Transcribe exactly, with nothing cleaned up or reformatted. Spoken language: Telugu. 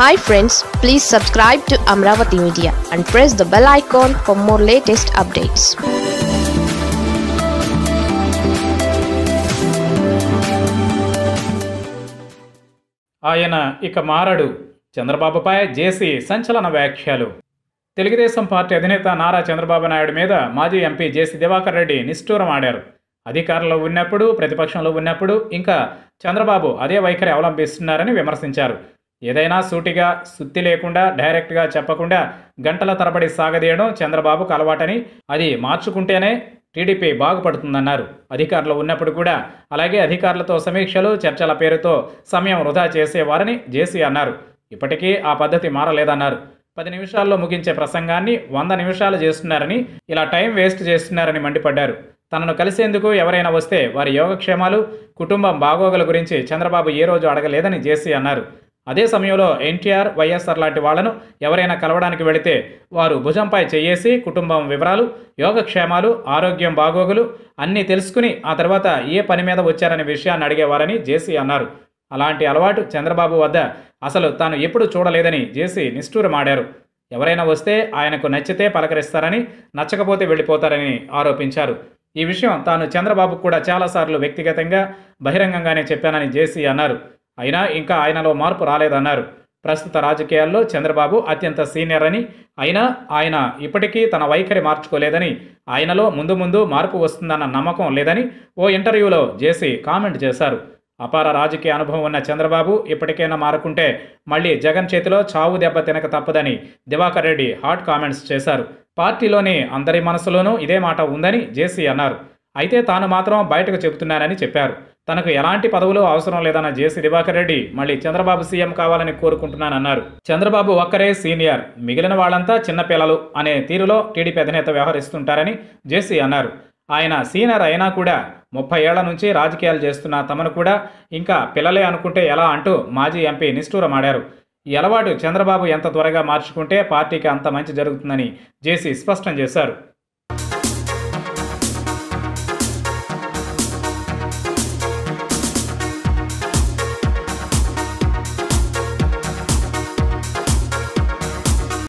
Hi friends, please subscribe to Amravati Media and press the bell icon for more latest updates. ఆయన ఇక మారడు. చంద్రబాబుపై జేసీ సంచలన వ్యాఖ్యలు. తెలుగుదేశం పార్టీ అధినేత నారా చంద్రబాబు నాయుడు మీద మాజీ ఎంపీ జేసీ దివాకర్ రెడ్డి నిష్ఠూరం ఆడారు. అధికారంలో ఉన్నప్పుడు, ప్రతిపక్షంలో ఉన్నప్పుడు ఇంకా చంద్రబాబు అదే వైఖరి అవలంబిస్తున్నారని విమర్శించారు. ఏదైనా సూటిగా, సుత్తి లేకుండా, డైరెక్ట్గా చెప్పకుండా గంటల తరబడి సాగదీయడం చంద్రబాబుకు అలవాటని, అది మార్చుకుంటేనే టీడీపీ బాగుపడుతుందన్నారు. అధికారులు ఉన్నప్పుడు కూడా అలాగే అధికారులతో సమీక్షలు, చర్చల పేరుతో సమయం వృధా చేసేవారని జేసీ అన్నారు. ఇప్పటికీ ఆ పద్ధతి మారలేదన్నారు. పది నిమిషాల్లో ముగించే ప్రసంగాన్ని వంద నిమిషాలు చేస్తున్నారని, ఇలా టైం వేస్ట్ చేస్తున్నారని మండిపడ్డారు. తనను కలిసేందుకు ఎవరైనా వస్తే వారి యోగక్షేమాలు, కుటుంబం బాగోగుల గురించి చంద్రబాబు ఏ రోజు అడగలేదని జేసీ అన్నారు. అదే సమయంలో ఎన్టీఆర్, వైఎస్ఆర్ లాంటి వాళ్లను ఎవరైనా కలవడానికి వెళితే వారు భుజంపై చేయేసి కుటుంబం వివరాలు, యోగక్షేమాలు, ఆరోగ్యం బాగోగులు అన్నీ తెలుసుకుని ఆ తర్వాత ఏ పని మీద వచ్చారనే విషయాన్ని అడిగేవారని జేసీ అన్నారు. అలాంటి అలవాటు చంద్రబాబు వద్ద అసలు తాను ఎప్పుడూ చూడలేదని జేసీ నిష్ఠూరమాడారు. ఎవరైనా వస్తే ఆయనకు నచ్చితే పలకరిస్తారని, నచ్చకపోతే వెళ్ళిపోతారని ఆరోపించారు. ఈ విషయం తాను చంద్రబాబుకు కూడా చాలాసార్లు వ్యక్తిగతంగా, బహిరంగంగానే చెప్పానని జేసీ అన్నారు. అయినా ఇంకా ఆయనలో మార్పు రాలేదన్నారు. ప్రస్తుత రాజకీయాల్లో చంద్రబాబు అత్యంత సీనియర్ అని, అయినా ఆయన ఇప్పటికీ తన వైఖరి మార్చుకోలేదని, ఆయనలో ముందు ముందు మార్పు వస్తుందన్న నమ్మకం లేదని ఓ ఇంటర్వ్యూలో జేసీ కామెంట్ చేశారు. అపార రాజకీయ అనుభవం ఉన్న చంద్రబాబు ఇప్పటికైనా మారకుంటే మళ్లీ జగన్ చేతిలో చావు దెబ్బ తినక తప్పదని దివాకర్ రెడ్డి హాట్ కామెంట్స్ చేశారు. పార్టీలోని అందరి మనసులోనూ ఇదే మాట ఉందని జేసీ అన్నారు. అయితే తాను మాత్రం బయటకు చెబుతున్నానని చెప్పారు. తనకు ఎలాంటి పదవులు అవసరం లేదన్న జేసీ దివాకర్ రెడ్డి మళ్ళీ చంద్రబాబు సీఎం కావాలని కోరుకుంటున్నానన్నారు. చంద్రబాబు ఒక్కరే సీనియర్, మిగిలిన వాళ్ళంతా చిన్నపిల్లలు అనే తీరులో టీడీపీ అధినేత వ్యవహరిస్తుంటారని జేసీ అన్నారు. ఆయన సీనియర్ అయినా కూడా ముప్పై ఏళ్ల నుంచి రాజకీయాలు చేస్తున్న తమను కూడా ఇంకా పిల్లలే అనుకుంటే ఎలా అంటూ మాజీ ఎంపీ నిష్ఠూరమాడారు. ఈ అలవాటు చంద్రబాబు ఎంత త్వరగా మార్చుకుంటే పార్టీకి అంత మంచి జరుగుతుందని జేసీ స్పష్టం చేశారు.